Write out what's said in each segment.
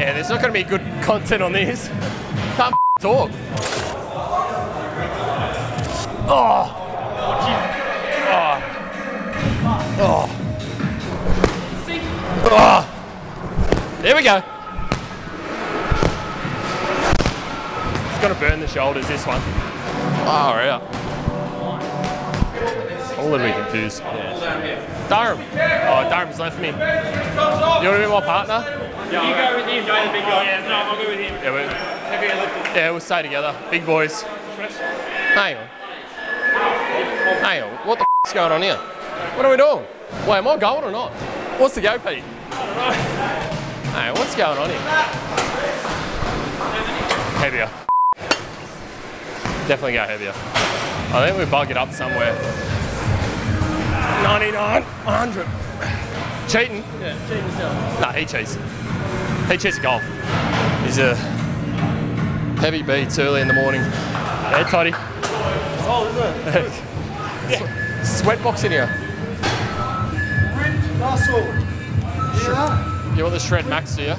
Yeah, there's not going to be good content on this. Can't talk. Oh! Oh! Oh! There we go. It's going to burn the shoulders, this one. Oh, yeah. I'm a little bit confused. Yeah. Durham. Oh, Durham's left me. You want to be my partner? Yeah, you go with him, go the big guy. Yeah, no, I'll go with him. Yeah, we'll stay together. Big boys. Hang on. Hang on, what the f***'s going on here? What are we doing? Wait, am I going or not? What's the go, Pete? I don't know. Hey, what's going on here? Heavier. Definitely go heavier. I think we bug it up somewhere. 99, 100. Cheating? Yeah, cheating yourself. Nah, he cheats. He cheats at golf. He's a heavy beats early in the morning. Hey, Toddy. It's cold, isn't it? Yeah. Sweatbox in here. Ripped muscle. Yeah. You want the Shred Max, do you?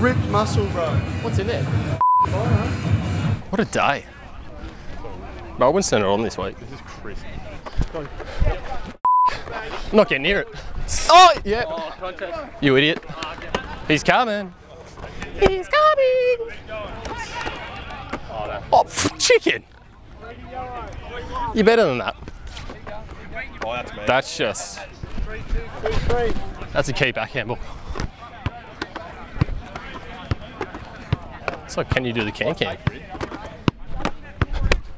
Ripped muscle, bro. What's in there? Oh, what a day. Melbourne's turned it on this week. This is crisp. I'm not getting near it. Oh, yeah. Oh, you idiot. He's coming. He's coming. Oh, chicken. You're better than that. Oh, that's just... That's a key backhand ball. It's like, can you do the can-can?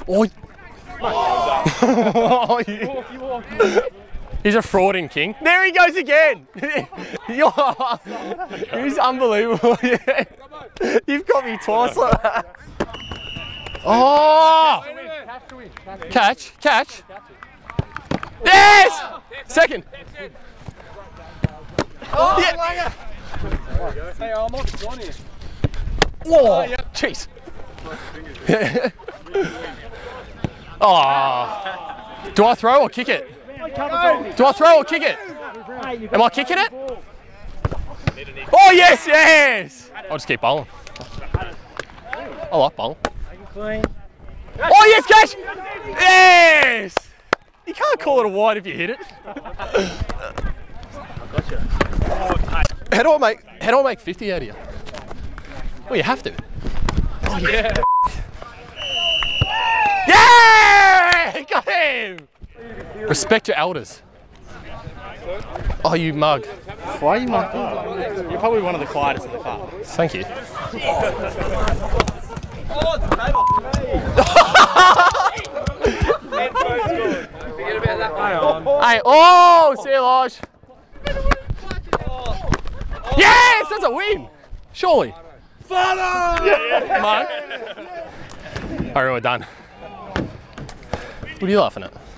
Oh! He's a frauding king. There he goes again! He's unbelievable. You've got me twice like that. Oh! Catch, catch. Yes! Second. Oh, yeah. Hey, I'm off one here. Whoa, jeez. Oh. Do I throw or kick it? Do I throw or kick it? Am I kicking it? Oh, yes, yes! I'll just keep bowling. I like bowling. Oh, yes, catch! Yes! You can't call it a wide if you hit it. How do I make 50 out of you? Well, you have to. Oh, yeah. Yeah! Got him! Respect your elders. Oh, you mug. Why are you mugged up? You're probably one of the quietest in the car. Thank you. Oh, it's forget about that one. Hey, oh, see you, Lodge. Yes, that's a win. Surely. Follow! Yeah. Mark. Alright, we're done. What are you laughing at?